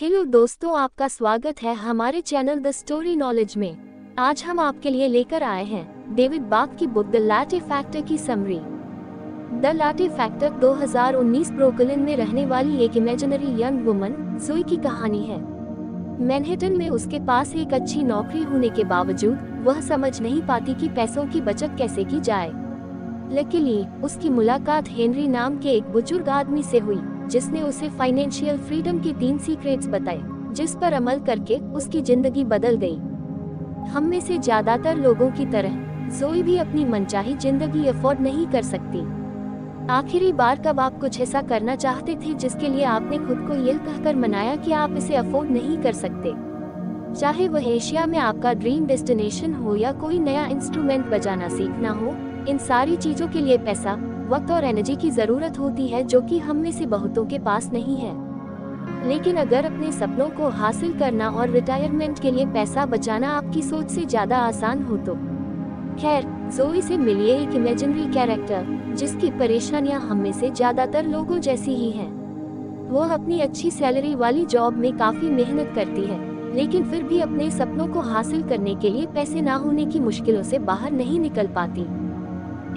Hello दोस्तों, आपका स्वागत है हमारे चैनल द स्टोरी नॉलेज में। आज हम आपके लिए लेकर आए हैं डेविड बाख की बुक द लाटे फैक्टर की समरी। द लाटे फैक्टर 2019 ब्रुकलिन में रहने वाली एक इमेजिनरी यंग वुमन जोई की कहानी है। मैनहट्टन में उसके पास एक अच्छी नौकरी होने के बावजूद वह समझ नहीं पाती कि पैसों की बचत कैसे की जाए। लकीली उसकी मुलाकात हेनरी नाम के एक बुजुर्ग आदमी से हुई, जिसने उसे फाइनेंशियल फ्रीडम के 3 सीक्रेट्स बताए, जिस पर अमल करके उसकी जिंदगी बदल गई। हम में से ज्यादातर लोगों की तरह जोई भी अपनी मनचाही जिंदगी अफोर्ड नहीं कर सकती। आखिरी बार कब आप कुछ ऐसा करना चाहते थे जिसके लिए आपने खुद को ये कहकर मनाया कि आप इसे अफोर्ड नहीं कर सकते? चाहे वह एशिया में आपका ड्रीम डेस्टिनेशन हो या कोई नया इंस्ट्रूमेंट बजाना सीखना हो, इन सारी चीजों के लिए पैसा, वक्त और एनर्जी की जरूरत होती है, जो कि हम में से बहुतों के पास नहीं है। लेकिन अगर अपने सपनों को हासिल करना और रिटायरमेंट के लिए पैसा बचाना आपकी सोच से ज्यादा आसान हो तो। खैर, जोई से मिलिए, एक इमेजिनरी कैरेक्टर जिसकी परेशानियां हम में से ज्यादातर लोगों जैसी ही हैं। वो अपनी अच्छी सैलरी वाली जॉब में काफी मेहनत करती है, लेकिन फिर भी अपने सपनों को हासिल करने के लिए पैसे न होने की मुश्किलों से बाहर नहीं निकल पाती।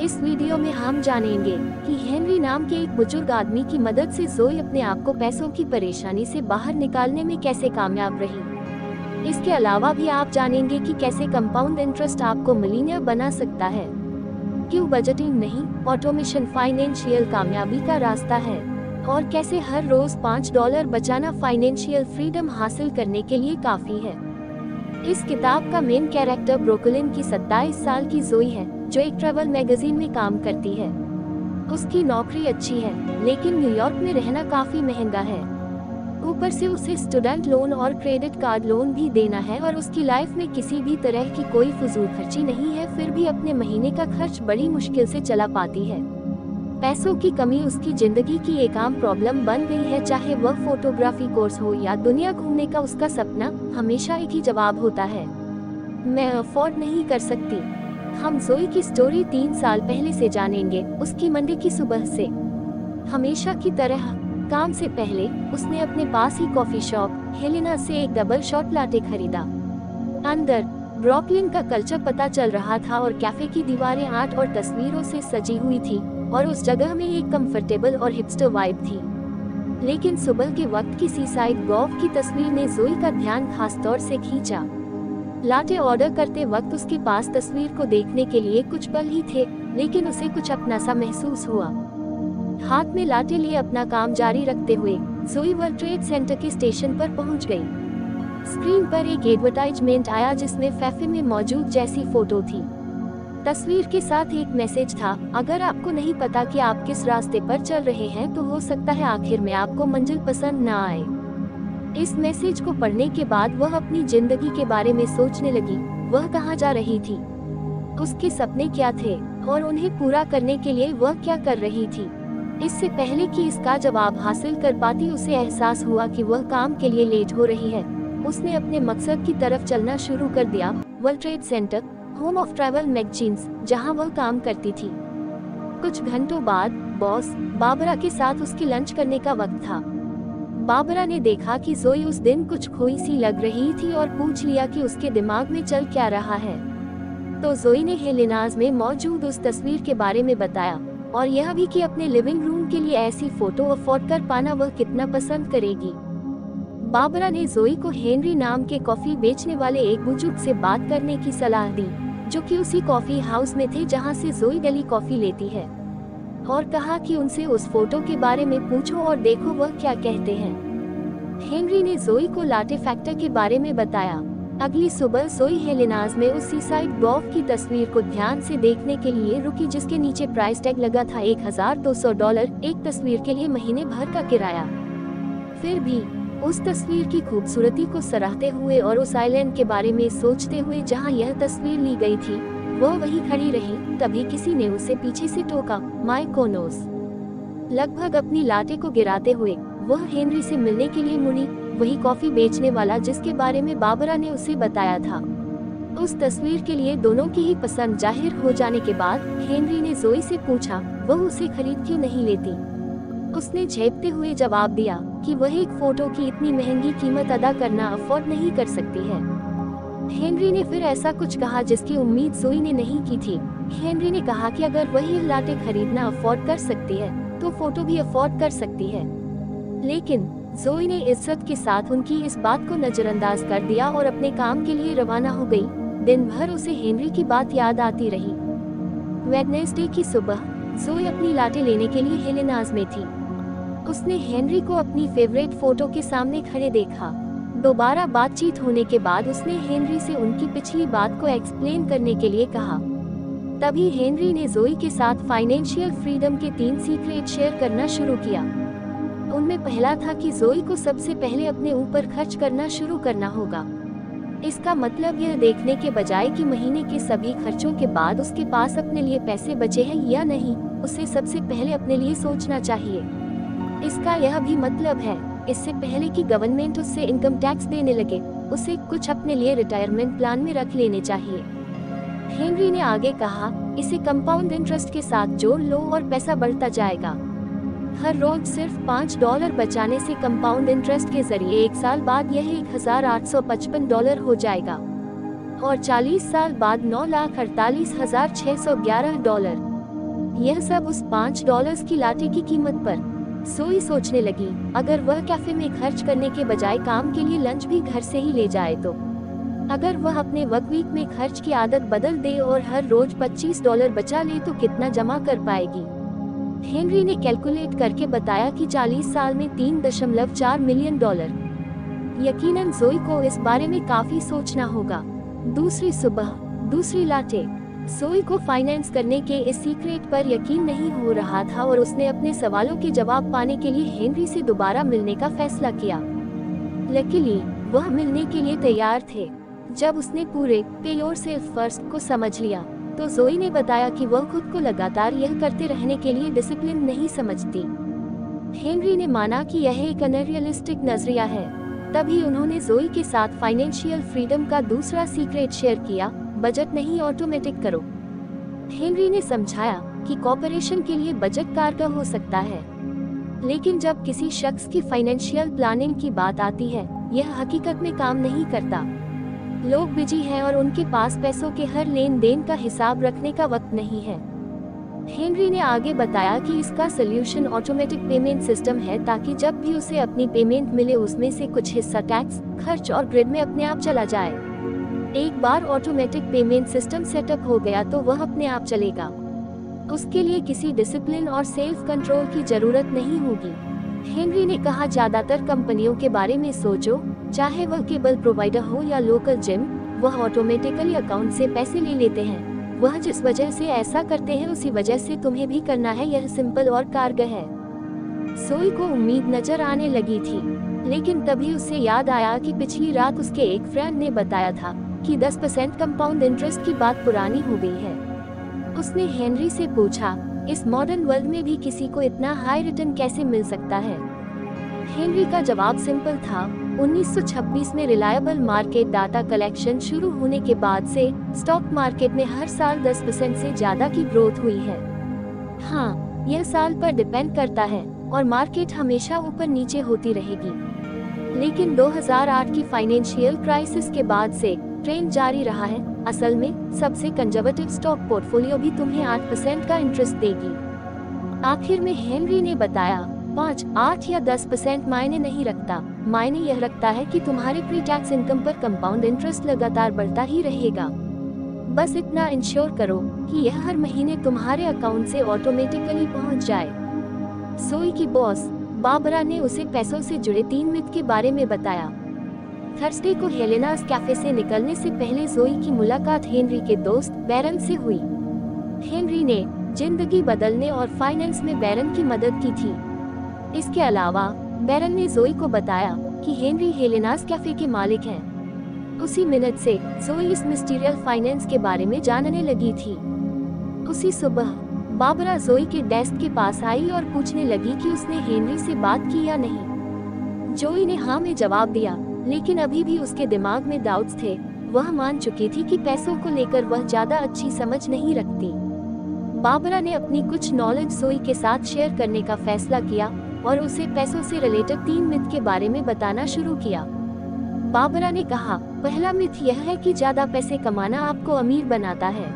इस वीडियो में हम जानेंगे कि हेनरी नाम के एक बुजुर्ग आदमी की मदद से जोई अपने आप को पैसों की परेशानी से बाहर निकालने में कैसे कामयाब रही। इसके अलावा भी आप जानेंगे कि कैसे कंपाउंड इंटरेस्ट आपको मिलीनियर बना सकता है, क्यों बजटिंग नहीं, ऑटोमेशन फाइनेंशियल कामयाबी का रास्ता है, और कैसे हर रोज $5 बचाना फाइनेंशियल फ्रीडम हासिल करने के लिए काफी है। इस किताब का मेन कैरेक्टर ब्रुकलिन की 27 साल की जोई है, जो एक ट्रैवल मैगजीन में काम करती है। उसकी नौकरी अच्छी है, लेकिन न्यूयॉर्क में रहना काफी महंगा है। ऊपर से उसे स्टूडेंट लोन और क्रेडिट कार्ड लोन भी देना है, और उसकी लाइफ में किसी भी तरह की कोई फजूल खर्ची नहीं है। फिर भी अपने महीने का खर्च बड़ी मुश्किल से चला पाती है। पैसों की कमी उसकी जिंदगी की एक आम प्रॉब्लम बन गई है। चाहे वह फोटोग्राफी कोर्स हो या दुनिया घूमने का, उसका सपना हमेशा एक ही जवाब होता है, मैं अफोर्ड नहीं कर सकती। हम जोई की स्टोरी 3 साल पहले से जानेंगे। उसकी मंडे की सुबह से हमेशा की तरह काम से पहले उसने अपने पास ही कॉफी शॉप हेलेना से एक डबल शॉट लाटे खरीदा। अंदर ब्रुकलिन का कल्चर पता चल रहा था, और कैफे की दीवारें आर्ट और तस्वीरों से सजी हुई थी, और उस जगह में एक कंफर्टेबल और हिपस्टर वाइब थी। लेकिन सुबह के वक्त की सीसाइड गॉफ की तस्वीर ने जोई का ध्यान खास तौर से खींचा। लाटे ऑर्डर करते वक्त उसके पास तस्वीर को देखने के लिए कुछ पल ही थे, लेकिन उसे कुछ अपना सा महसूस हुआ। हाथ में लाटे लिए अपना काम जारी रखते हुए जोई वर्ल्ड ट्रेड सेंटर के स्टेशन पर पहुंच गई। स्क्रीन पर एक एडवर्टाइजमेंट आया, जिसमें फैफे में मौजूद जैसी फोटो थी। तस्वीर के साथ एक मैसेज था, अगर आपको नहीं पता कि आप किस रास्ते पर चल रहे हैं, तो हो सकता है आखिर में आपको मंजिल पसंद न आए। इस मैसेज को पढ़ने के बाद वह अपनी जिंदगी के बारे में सोचने लगी। वह कहाँ जा रही थी, उसके सपने क्या थे, और उन्हें पूरा करने के लिए वह क्या कर रही थी। इससे पहले कि इसका जवाब हासिल कर पाती, उसे एहसास हुआ कि वह काम के लिए लेट हो रही है। उसने अपने मकसद की तरफ चलना शुरू कर दिया, world trade center, home of travel magazines, जहाँ वह काम करती थी। कुछ घंटों बाद बॉस बाबरा के साथ उसके लंच करने का वक्त था। बाबरा ने देखा कि जोई उस दिन कुछ खोई सी लग रही थी, और पूछ लिया कि उसके दिमाग में चल क्या रहा है। तो जोई ने हेलेनाज में मौजूद उस तस्वीर के बारे में बताया, और यह भी कि अपने लिविंग रूम के लिए ऐसी फोटो अफोर्ड कर पाना वह कितना पसंद करेगी। बाबरा ने जोई को हेनरी नाम के कॉफी बेचने वाले एक बुजुर्ग से बात करने की सलाह दी, जो कि उसी कॉफी हाउस में थे जहाँ से जोई डेली कॉफी लेती है, और कहा कि उनसे उस फोटो के बारे में पूछो और देखो वह क्या कहते हैं। हेनरी ने जोई को लाटे फैक्टर के बारे में बताया। अगली सुबह जोई हेलेनाज में उस सीसाइड गॉफ की तस्वीर को ध्यान से देखने के लिए रुकी, जिसके नीचे प्राइस टैग लगा था $1200 एक तस्वीर के लिए महीने भर का किराया। फिर भी उस तस्वीर की खूबसूरती को सराहते हुए और उस आइलैंड के बारे में सोचते हुए जहाँ यह तस्वीर ली गई थी, वो वही खड़ी रही। तभी किसी ने उसे पीछे से टोका, माइकोनोस। लगभग अपनी लाटे को गिराते हुए वह हेनरी से मिलने के लिए मुड़ी, वही कॉफी बेचने वाला जिसके बारे में बाबरा ने उसे बताया था। उस तस्वीर के लिए दोनों की ही पसंद जाहिर हो जाने के बाद हेनरी ने जोई से पूछा वह उसे खरीद क्यों नहीं लेती। उसने झेपते हुए जवाब दिया कि वह एक फोटो की इतनी महंगी कीमत अदा करना अफोर्ड नहीं कर सकती है। हेनरी ने फिर ऐसा कुछ कहा जिसकी उम्मीद जोई ने नहीं की थी। हेनरी ने कहा कि अगर वही लाटे खरीदना अफोर्ड कर सकती है तो फोटो भी अफोर्ड कर सकती है, लेकिन जोई ने इज्जत के साथ उनकी इस बात को नजरअंदाज कर दिया और अपने काम के लिए रवाना हो गई। दिन भर उसे हेनरी की बात याद आती रही। वेडनेसडे की सुबह जोई अपनी लाटे लेने के लिए हेलेनाज में थी। उसने हेनरी को अपनी फेवरेट फोटो के सामने खड़े देखा। दोबारा बातचीत होने के बाद उसने हेनरी से उनकी पिछली बात को एक्सप्लेन करने के लिए कहा। तभी हेनरी ने जोई के साथ फाइनेंशियल फ्रीडम के 3 सीक्रेट शेयर करना शुरू किया। उनमें पहला था कि जोई को सबसे पहले अपने ऊपर खर्च करना शुरू करना होगा। इसका मतलब यह देखने के बजाय कि महीने के सभी खर्चों के बाद उसके पास अपने लिए पैसे बचे हैं या नहीं, उसे सबसे पहले अपने लिए सोचना चाहिए। इसका यह भी मतलब है इससे पहले कि गवर्नमेंट उससे इनकम टैक्स देने लगे, उसे कुछ अपने लिए रिटायरमेंट प्लान में रख लेने चाहिए। हेनरी ने आगे कहा, इसे कंपाउंड इंटरेस्ट के साथ जोड़ लो और पैसा बढ़ता जाएगा। हर रोज सिर्फ $5 बचाने से कंपाउंड इंटरेस्ट के जरिए एक साल बाद यह $1855 हो जाएगा और 40 साल बाद $9,48,611। यह सब उस $5 की लाटे की कीमत पर। जोई सोचने लगी, अगर वह कैफे में खर्च करने के बजाय काम के लिए लंच भी घर से ही ले जाए तो। अगर वह अपने वर्क वीक में खर्च की आदत बदल दे और हर रोज $25 बचा ले तो कितना जमा कर पाएगी। हेनरी ने कैलकुलेट करके बताया कि 40 साल में $3.4 मिलियन। यकीनन जोई को इस बारे में काफी सोचना होगा। दूसरी सुबह दूसरी लाटे। जोई को फाइनेंस करने के इस सीक्रेट पर यकीन नहीं हो रहा था और उसने अपने सवालों के जवाब पाने के लिए हेनरी से दोबारा मिलने का फैसला किया। लकीली वह मिलने के लिए तैयार थे। जब उसने पूरे पे योरसेल्फ फर्स्ट को समझ लिया तो जोई ने बताया कि वह खुद को लगातार यह करते रहने के लिए डिसिप्लिन नहीं समझती। हेनरी ने माना कि यह एक अनरियलिस्टिक नजरिया है। तभी उन्होंने जोई के साथ फाइनेंशियल फ्रीडम का दूसरा सीक्रेट शेयर किया, बजट नहीं ऑटोमेटिक करो। हेनरी ने समझाया कि कॉर्पोरेशन के लिए बजट कारगर हो सकता है, लेकिन जब किसी शख्स की फाइनेंशियल प्लानिंग की बात आती है यह हकीकत में काम नहीं करता। लोग बिजी हैं और उनके पास पैसों के हर लेन देन का हिसाब रखने का वक्त नहीं है। हेनरी ने आगे बताया कि इसका सलूशन ऑटोमेटिक पेमेंट सिस्टम है, ताकि जब भी उसे अपनी पेमेंट मिले उसमें से कुछ हिस्सा टैक्स, खर्च और ग्रिड में अपने आप चला जाए। एक बार ऑटोमेटिक पेमेंट सिस्टम सेटअप हो गया तो वह अपने आप चलेगा। उसके लिए किसी डिसिप्लिन और सेल्फ कंट्रोल की जरूरत नहीं होगी। हेनरी ने कहा, ज्यादातर कंपनियों के बारे में सोचो, चाहे वह केबल प्रोवाइडर हो या लोकल जिम, वह ऑटोमेटिकली अकाउंट से पैसे ले लेते हैं। वह जिस वजह से ऐसा करते हैं उसी वजह से तुम्हें भी करना है। यह सिंपल और कारगर है। जोई को उम्मीद नजर आने लगी थी, लेकिन तभी उसे याद आया कि पिछली रात उसके एक फ्रेंड ने बताया था कि 10% कंपाउंड इंटरेस्ट की बात पुरानी हो गई है। उसने हेनरी से पूछा, इस मॉडर्न वर्ल्ड में भी किसी को इतना हाई रिटर्न कैसे मिल सकता है। हेनरी का जवाब सिंपल था, 1926 में रिलायबल मार्केट डाटा कलेक्शन शुरू होने के बाद से स्टॉक मार्केट में हर साल 10% से ज्यादा की ग्रोथ हुई है। हाँ, यह साल पर डिपेंड करता है और मार्केट हमेशा ऊपर नीचे होती रहेगी, लेकिन 2008 की फाइनेंशियल क्राइसिस के बाद से ट्रेंड जारी रहा है। असल में सबसे कंजर्वेटिव स्टॉक पोर्टफोलियो भी तुम्हें 8% का इंटरेस्ट देगी। आखिर में हेनरी ने बताया, 5, 8 या 10% मायने नहीं रखता। मायने यह रखता है कि तुम्हारे प्री टैक्स इनकम पर कंपाउंड इंटरेस्ट लगातार बढ़ता ही रहेगा। बस इतना इंश्योर करो कि यह हर महीने तुम्हारे अकाउंट से ऑटोमेटिकली पहुंच जाए। जोई की बॉस बारबरा ने उसे पैसों से जुड़े 3 मिथ के बारे में बताया। थर्सडे को हेलेनास कैफे से निकलने से पहले जोई की मुलाकात हेनरी के दोस्त बैरन से हुई। हेनरी ने जिंदगी बदलने और फाइनेंस में बैरन की मदद की थी। इसके अलावा बैरन ने जोई को बताया कि हेनरी हेलेनास कैफे के मालिक हैं। उसी मिनट से जोई इस मिस्टीरियल फाइनेंस के बारे में जानने लगी थी। उसी सुबह बारबरा जोई के डेस्क के पास आई और पूछने लगी कि उसने हेनरी से बात की या नहीं। जोई ने हाँ में जवाब दिया, लेकिन अभी भी उसके दिमाग में डाउट्स थे। वह मान चुकी थी कि पैसों को लेकर वह ज्यादा अच्छी समझ नहीं रखती। बारबरा ने अपनी कुछ नॉलेज जोई के साथ शेयर करने का फैसला किया और उसे पैसों से रिलेटेड 3 मिथ के बारे में बताना शुरू किया। बारबरा ने कहा, पहला मिथ यह है कि ज्यादा पैसे कमाना आपको अमीर बनाता है।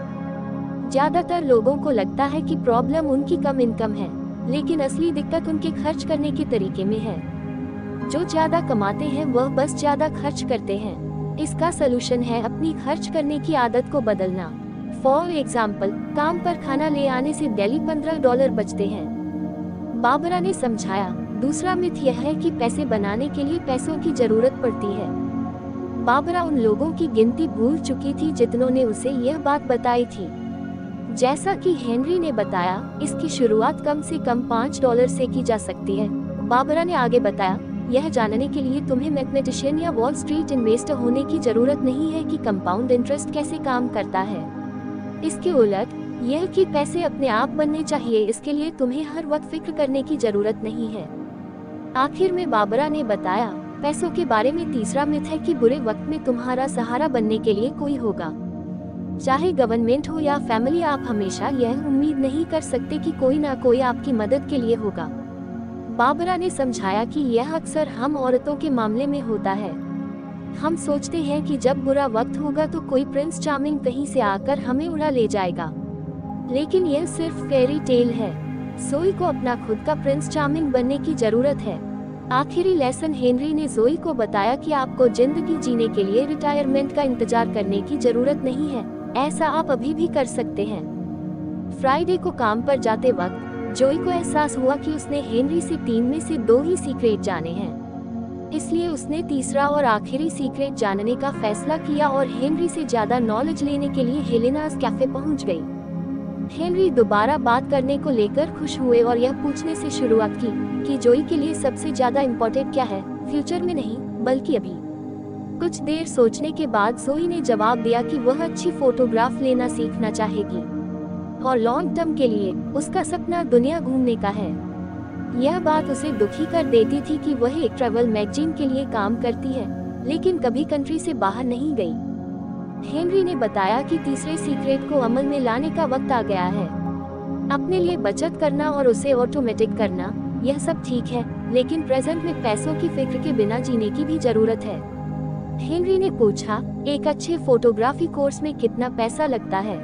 ज्यादातर लोगों को लगता है कि प्रॉब्लम उनकी कम इनकम है, लेकिन असली दिक्कत उनके खर्च करने के तरीके में है। जो ज्यादा कमाते हैं वह बस ज्यादा खर्च करते हैं। इसका सलूशन है अपनी खर्च करने की आदत को बदलना। फॉर एग्जाम्पल, काम पर खाना ले आने से डेली $15 बचते हैं। बारबरा ने समझाया। दूसरा मिथ यह है कि पैसे बनाने के लिए पैसों की जरूरत पड़ती है। बारबरा उन लोगों की गिनती भूल चुकी थी जितनों ने उसे यह बात बताई थी। जैसा कि हेनरी ने बताया, इसकी शुरुआत कम से कम $5 से की जा सकती है। बारबरा ने आगे बताया, यह जानने के लिए तुम्हें मैथमेटिशियन या वॉल स्ट्रीट इन्वेस्टर होने की जरूरत नहीं है कि कंपाउंड इंटरेस्ट कैसे काम करता है। इसके उलट यह कि पैसे अपने आप बनने चाहिए, इसके लिए तुम्हें हर वक्त फिक्र करने की जरूरत नहीं है। आखिर में बारबरा ने बताया, पैसों के बारे में तीसरा मिथ है कि बुरे वक्त में तुम्हारा सहारा बनने के लिए कोई होगा। चाहे गवर्नमेंट हो या फैमिली, आप हमेशा यह उम्मीद नहीं कर सकते कि कोई ना कोई आपकी मदद के लिए होगा। बारबरा ने समझाया कि यह अक्सर हम औरतों के मामले में होता है। हम सोचते हैं कि जब बुरा वक्त होगा तो कोई प्रिंस चार्मिंग कहीं से आकर हमें उड़ा ले जाएगा, लेकिन यह सिर्फ फेरी टेल है। जोई को अपना खुद का प्रिंस चार्मिंग बनने की जरूरत है। आखिरी लेसन, हेनरी ने जोई को बताया कि आपको जिंदगी जीने के लिए रिटायरमेंट का इंतजार करने की जरूरत नहीं है, ऐसा आप अभी भी कर सकते हैं। फ्राइडे को काम पर जाते वक्त जोई को एहसास हुआ कि उसने हेनरी से 3 में से 2 ही सीक्रेट जाने हैं, इसलिए उसने तीसरा और आखिरी सीक्रेट जानने का फैसला किया और हेनरी से ज्यादा नॉलेज लेने के लिए हेलेनास कैफे पहुंच गई। हेनरी दोबारा बात करने को लेकर खुश हुए और यह पूछने से शुरुआत की कि जोई के लिए सबसे ज्यादा इम्पोर्टेंट क्या है, फ्यूचर में नहीं बल्कि अभी। कुछ देर सोचने के बाद जोई ने जवाब दिया कि वह अच्छी फोटोग्राफ लेना सीखना चाहेगी और लॉन्ग टर्म के लिए उसका सपना दुनिया घूमने का है। यह बात उसे दुखी कर देती थी कि वह एक ट्रैवल मैगजीन के लिए काम करती है, लेकिन कभी कंट्री से बाहर नहीं गई। हेनरी ने बताया कि तीसरे सीक्रेट को अमल में लाने का वक्त आ गया है। अपने लिए बचत करना और उसे ऑटोमेटिक करना, यह सब ठीक है, लेकिन प्रेजेंट में पैसों की फिक्र के बिना जीने की भी जरूरत है। हेनरी ने पूछा, एक अच्छे फोटोग्राफी कोर्स में कितना पैसा लगता है?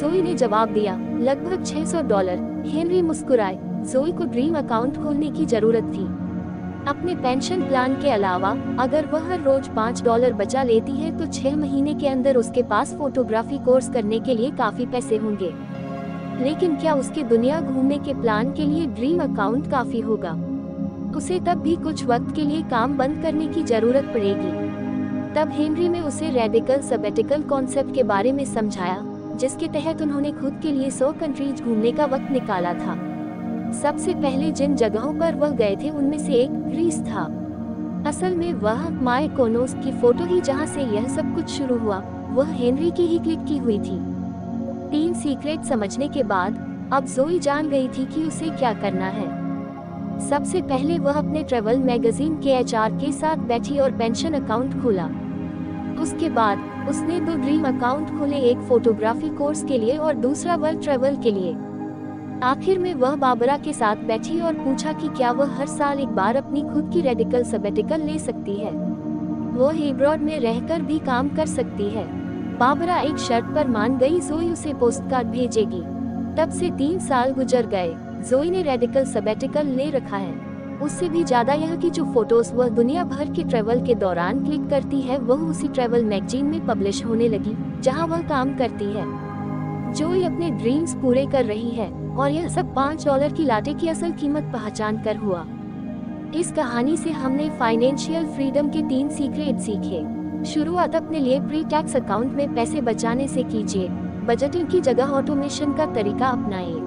जोई ने जवाब दिया, लगभग $600। हेनरी मुस्कुराए। जोई को ड्रीम अकाउंट खोलने की जरूरत थी। अपने पेंशन प्लान के अलावा अगर वह हर रोज $5 बचा लेती है तो 6 महीने के अंदर उसके पास फोटोग्राफी कोर्स करने के लिए काफी पैसे होंगे। लेकिन क्या उसके दुनिया घूमने के प्लान के लिए ड्रीम अकाउंट काफी होगा? उसे तब भी कुछ वक्त के लिए काम बंद करने की जरूरत पड़ेगी। तब हेनरी ने उसे रेडिकल सबेटिकल कॉन्सेप्ट के बारे में समझाया, जिसके तहत उन्होंने खुद के लिए 100 कंट्रीज घूमने का वक्त निकाला था। सबसे पहले जिन जगहों पर वह गए थे उनमें से एक ग्रीस था। असल में वह माइकोनोस की फोटो ही, जहां से यह सब कुछ शुरू हुआ, वह हेनरी की ही क्लिक की हुई थी। 3 सीक्रेट समझने के बाद अब जोई जान गई थी कि उसे क्या करना है। सबसे पहले वह अपने ट्रेवल मैगजीन के HR के साथ बैठी और पेंशन अकाउंट खोला। उसके बाद उसने 2 ड्रीम अकाउंट खोले, एक फोटोग्राफी कोर्स के लिए और दूसरा वर्ल्ड ट्रेवल के लिए। आखिर में वह बारबरा के साथ बैठी और पूछा कि क्या वह हर साल एक बार अपनी खुद की रेडिकल सबेटिकल ले सकती है। वो हेब्रोड में रहकर भी काम कर सकती है। बारबरा एक शर्त पर मान गई, जोई उसे पोस्टकार्ड भेजेगी। तब से 3 साल गुजर गए। जोई ने रेडिकल सबेटिकल ले रखा है। उससे भी ज्यादा यह कि जो फोटोज वह दुनिया भर के ट्रेवल के दौरान क्लिक करती है वह उसी ट्रेवल मैगजीन में पब्लिश होने लगी जहां वह काम करती है। जोई अपने ड्रीम्स पूरे कर रही है और यह सब $5 की लाटे की असल कीमत पहचान कर हुआ। इस कहानी से हमने फाइनेंशियल फ्रीडम के 3 सीक्रेट सीखे। शुरुआत अपने लिए प्री टैक्स अकाउंट में पैसे बचाने से कीजिए। बजटिंग की जगह ऑटोमेशन का तरीका अपनाइए।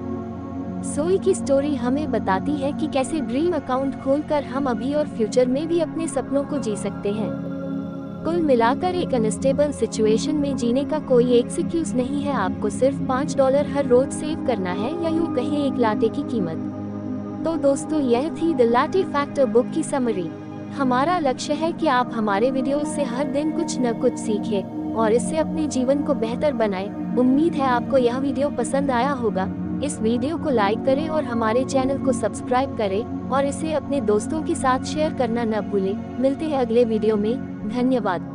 जोई की स्टोरी हमें बताती है कि कैसे ड्रीम अकाउंट खोलकर हम अभी और फ्यूचर में भी अपने सपनों को जी सकते हैं। कुल मिलाकर एक अनस्टेबल सिचुएशन में जीने का कोई एक्सक्यूज नहीं है। आपको सिर्फ $5 हर रोज सेव करना है, या यूँ कहें एक लाटे की कीमत। तो दोस्तों, यह थी द लाटे फैक्टर बुक की समरी। हमारा लक्ष्य है कि आप हमारे वीडियो से हर दिन कुछ न कुछ सीखे और इससे अपने जीवन को बेहतर बनाए। उम्मीद है आपको यह वीडियो पसंद आया होगा। इस वीडियो को लाइक करें और हमारे चैनल को सब्सक्राइब करें और इसे अपने दोस्तों के साथ शेयर करना न भूलें। मिलते हैं अगले वीडियो में, धन्यवाद।